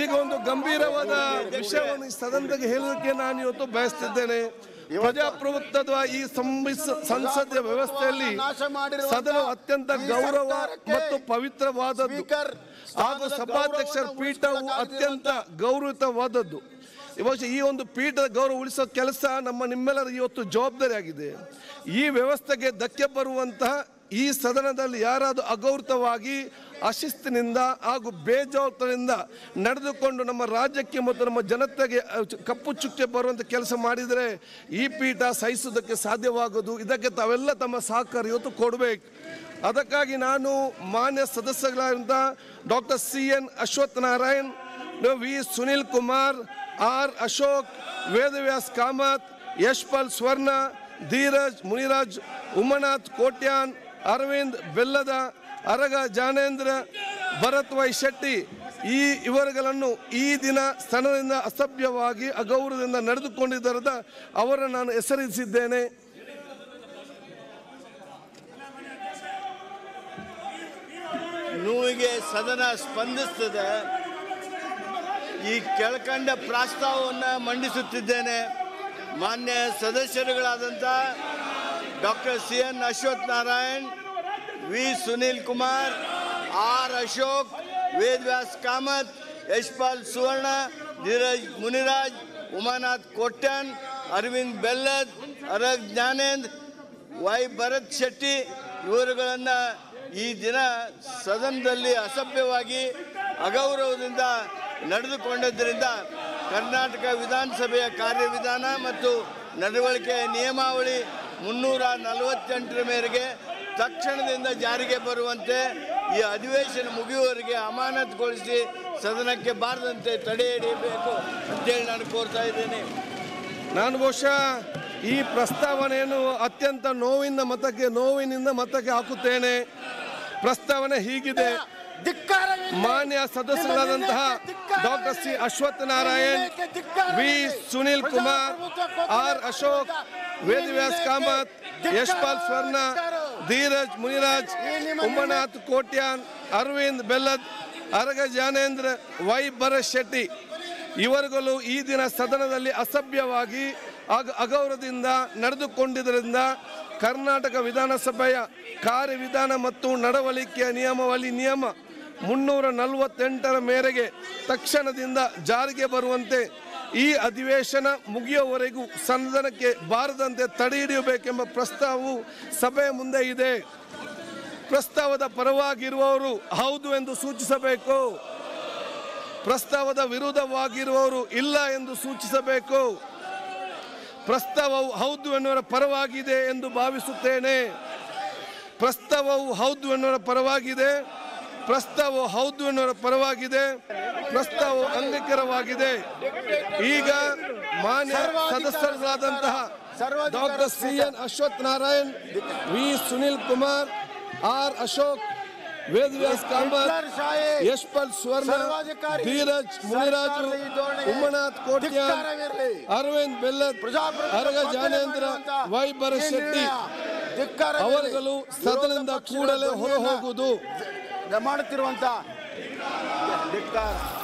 ಈಗ ಒಂದು ಗಂಭೀರವಾದ ವಿಷಯವನ್ನು ಸದನದಲ್ಲಿ ಹೇಳೋಕೆ ನಾನು ಇವತ್ತು ಬಯಸುತ್ತಿದ್ದೇನೆ. ಪ್ರಜಾಪ್ರಭುತ್ವದ ಈ ಸಂಸದೀಯ ವ್ಯವಸ್ಥೆಯಲ್ಲಿ ಸದನ ಅತ್ಯಂತ ಗೌರವ ಮತ್ತು ಪವಿತ್ರವಾದದ್ದು ಹಾಗೂ ಸಭಾಧ್ಯಕ್ಷರ ಪೀಠವು ಅತ್ಯಂತ ಗೌರವಯುತವಾದದ್ದು. ಇವತ್ತು ಈ ಒಂದು ಪೀಠದ ಗೌರವ ಉಳಿಸೋ ಕೆಲಸ ನಿಮ್ಮೆಲ್ಲರ ಇವತ್ತು ಜವಾಬ್ದಾರಿಯಾಗಿದೆ. ಈ ವ್ಯವಸ್ಥೆಗೆ ಧಕ್ಕೆ ಬರುವಂತಹ ಈ ಸದನದಲ್ಲಿ ಯಾರಾದರೂ ಅಗೌರವವಾಗಿ ಅಶಿಸ್ತಿನಿಂದ ಹಾಗೂ ಬೇಜವಾಬ್ದಾರಿಯಿಂದ ನಡೆದುಕೊಂಡು ನಮ್ಮ ರಾಜ್ಯಕ್ಕೆ ಮತ್ತು ನಮ್ಮ ಜನತೆಗೆ ಕಪ್ಪು ಚುಕ್ಕೆ ಬರುವಂಥ ಕೆಲಸ ಮಾಡಿದರೆ ಈ ಪೀಠ ಸಹಿಸೋದಕ್ಕೆ ಸಾಧ್ಯವಾಗೋದು. ಇದಕ್ಕೆ ತಾವೆಲ್ಲ ತಮ್ಮ ಸಹಕಾರ ಇವತ್ತು ಕೊಡಬೇಕು. ಅದಕ್ಕಾಗಿ ನಾನು ಮಾನ್ಯ ಸದಸ್ಯಗಳಾದಂಥ doctor CN Ashwathnarayan, V Sunil Kumar, R Ashok, Vedavyas Kamath, Yashpal Swarna, Dheeraj Muniraj, Umanath Kotian, Arvind Bellad, Araga Jnanendra, Bharath Y Shetty ಇವರುಗಳನ್ನು ಈ ದಿನ ಸ್ಥಾನದಿಂದ ಅಸಭ್ಯವಾಗಿ ಅಗೌರವದಿಂದ ನಡೆದುಕೊಂಡಿದ್ದರಿಂದ ಅವರನ್ನು ನಾನು ಹೆಸರಿಸಿದ್ದೇನೆ. ನೋವಿಗೆ ಸದನ ಸ್ಪಂದಿಸುತ್ತದೆ. ಈ ಕೆಳಕಂಡ ಪ್ರಸ್ತಾವವನ್ನು ಮಂಡಿಸುತ್ತಿದ್ದೇನೆ. ಮಾನ್ಯ ಸದಸ್ಯರುಗಳಾದಂಥ doctor CN Ashwathnarayan, V Sunil Kumar, R Ashok, Vedavyas Kamath, Yashpal Suvarna, Dheeraj Muniraj, Umanath Kotian, Arvind Bellad, Araga Jnanendra, Bharath Shetty ಇವರುಗಳನ್ನು ಈ ದಿನ ಸದನದಲ್ಲಿ ಅಸಭ್ಯವಾಗಿ ಅಗೌರವದಿಂದ ನಡೆದುಕೊಂಡಿದ್ದರಿಂದ ಕರ್ನಾಟಕ ವಿಧಾನಸಭೆಯ ಕಾರ್ಯವಿಧಾನ ಮತ್ತು ನಡವಳಿಕೆ ನಿಯಮಾವಳಿ 348 ಮೇರೆಗೆ ತಕ್ಷಣದಿಂದ ಜಾರಿಗೆ ಬರುವಂತೆ, ಈ ಅಧಿವೇಶನ ಮುಗಿಯುವವರೆಗೆ ಅಮಾನತುಗೊಳಿಸಿ ಸದನಕ್ಕೆ ಬಾರದಂತೆ ತಡೆಹಿಡಿಯಬೇಕು ಅಂತೇಳಿ ನಾನು ಕೋರ್ತಾ ಇದ್ದೇನೆ. ನಾನು ಬಹುಶಃ ಈ ಪ್ರಸ್ತಾವನೆಯನ್ನು ಅತ್ಯಂತ ನೋವಿನಿಂದ ಮತಕ್ಕೆ ಹಾಕುತ್ತೇನೆ. ಪ್ರಸ್ತಾವನೆ ಹೀಗಿದೆ. ಮಾನ್ಯ ಸದಸ್ಯರಾದಂತಹ doctor CN Ashwathnarayan, V Sunil Kumar, R Ashok, Vedavyas Kamath, Yashpal Swarna, Dheeraj Muniraj, Umanath Kotian, Arvind Bellad, Araga Jnanendra, Bharat Shetty ಇವರುಗಳು ಈ ದಿನ ಸದನದಲ್ಲಿ ಅಸಭ್ಯವಾಗಿ ಅಗೌರವದಿಂದ ನಡೆದುಕೊಂಡಿದ್ದರಿಂದ ಕರ್ನಾಟಕ ವಿಧಾನಸಭೆಯ ಕಾರ್ಯವಿಧಾನ ಮತ್ತು ನಡವಳಿಕೆಯ ನಿಯಮ 348 ಮೇರೆಗೆ ತಕ್ಷಣದಿಂದ ಜಾರಿಗೆ ಬರುವಂತೆ, ಈ ಅಧಿವೇಶನ ಮುಗಿಯುವವರೆಗೂ ಸದನಕ್ಕೆ ಬಾರದಂತೆ ತಡೆ ಹಿಡಿಯಬೇಕೆಂಬ ಪ್ರಸ್ತಾವವು ಸಭೆಯ ಮುಂದೆ ಇದೆ. ಪ್ರಸ್ತಾವದ ಪರವಾಗಿರುವವರು ಹೌದು ಎಂದು ಸೂಚಿಸಬೇಕು, ಪ್ರಸ್ತಾವದ ವಿರುದ್ಧವಾಗಿರುವವರು ಇಲ್ಲ ಎಂದು ಸೂಚಿಸಬೇಕು. ಪ್ರಸ್ತಾವವು ಹೌದು ಎನ್ನುವರ ಪರವಾಗಿದೆ ಎಂದು ಭಾವಿಸುತ್ತೇನೆ. ಪ್ರಸ್ತಾವವು ಅಂಗೀಕಾರವಾಗಿದೆ. ಈಗ ಮಾನ್ಯ ಸದಸ್ಯರಾದಂತಹ doctor CN Ashwathnarayan, V Sunil Kumar, R Ashok, Vedavyas Kamath, Yashpal Swarna, Dheeraj Muniraj, Umanath Kotian, Arvind Bellad, Araga Jnanendra, Bharat Shetty ಅವರುಗಳು ಸದನದಿಂದ ಕೂಡಲೇ ಹೊರಹೋಗುವುದು ಮಾಡುತ್ತಿರುವಂತಹ